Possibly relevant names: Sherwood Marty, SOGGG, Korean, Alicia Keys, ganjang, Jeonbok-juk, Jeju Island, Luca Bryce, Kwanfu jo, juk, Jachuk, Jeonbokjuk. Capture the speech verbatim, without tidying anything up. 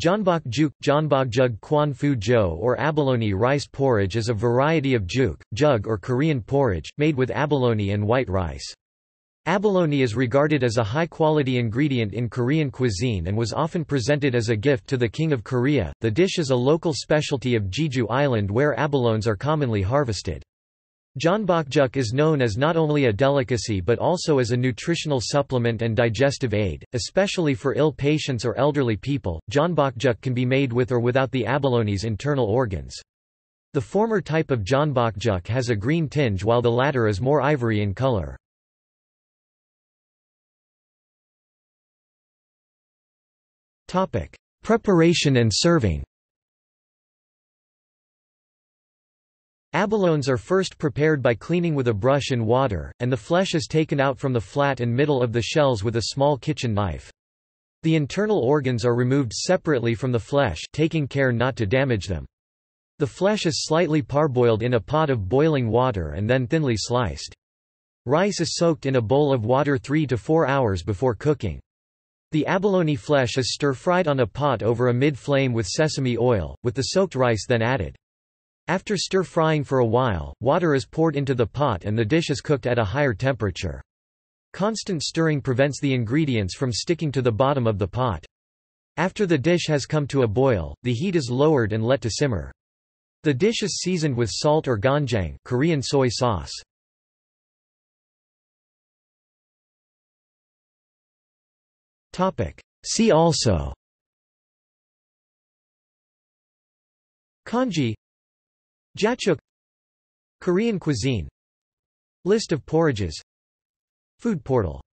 Jeonbok-juk, Jeonbok-jug, Kwanfu jo or abalone rice porridge is a variety of juk, jug or Korean porridge, made with abalone and white rice. Abalone is regarded as a high-quality ingredient in Korean cuisine and was often presented as a gift to the King of Korea. The dish is a local specialty of Jeju Island where abalones are commonly harvested. Jeonbokjuk is known as not only a delicacy but also as a nutritional supplement and digestive aid, especially for ill patients or elderly people. Jeonbokjuk can be made with or without the abalone's internal organs. The former type of jeonbokjuk has a green tinge while the latter is more ivory in color. Topic: Preparation and serving. Abalones are first prepared by cleaning with a brush in water, and the flesh is taken out from the flat and middle of the shells with a small kitchen knife. The internal organs are removed separately from the flesh, taking care not to damage them. The flesh is slightly parboiled in a pot of boiling water and then thinly sliced. Rice is soaked in a bowl of water three to four hours before cooking. The abalone flesh is stir-fried on a pot over a mid-flame with sesame oil, with the soaked rice then added. After stir-frying for a while, water is poured into the pot and the dish is cooked at a higher temperature. Constant stirring prevents the ingredients from sticking to the bottom of the pot. After the dish has come to a boil, the heat is lowered and let to simmer. The dish is seasoned with salt or ganjang, Korean soy sauce. Topic: See also. Kanji, Jachuk, Korean cuisine, List of porridges, Food portal.